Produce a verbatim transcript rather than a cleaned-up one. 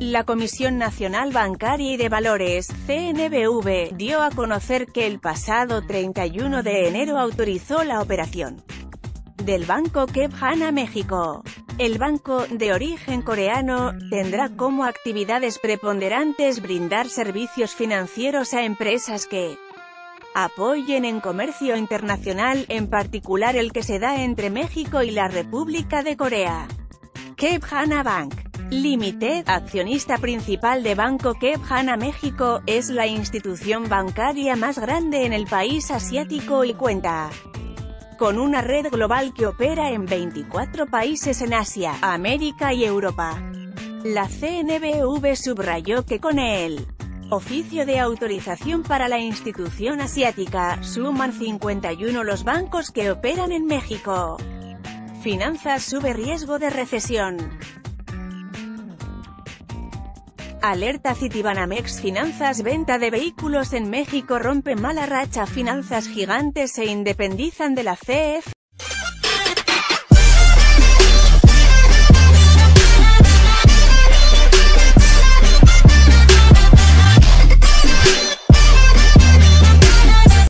La Comisión Nacional Bancaria y de Valores, C N B V, dio a conocer que el pasado treinta y uno de enero autorizó la operación del Banco K E B Hana México. El banco, de origen coreano, tendrá como actividades preponderantes brindar servicios financieros a empresas que apoyen en comercio internacional, en particular el que se da entre México y la República de Corea. K E B Hana Bank Limited, accionista principal de Banco K E B Hana México, es la institución bancaria más grande en el país asiático y cuenta con una red global que opera en veinticuatro países en Asia, América y Europa. La C N B V subrayó que con el oficio de autorización para la institución asiática, suman cincuenta y uno los bancos que operan en México. Finanzas sube riesgo de recesión. Alerta Citibanamex. Finanzas, venta de vehículos en México rompe mala racha. Finanzas, gigantes se independizan de la C F E.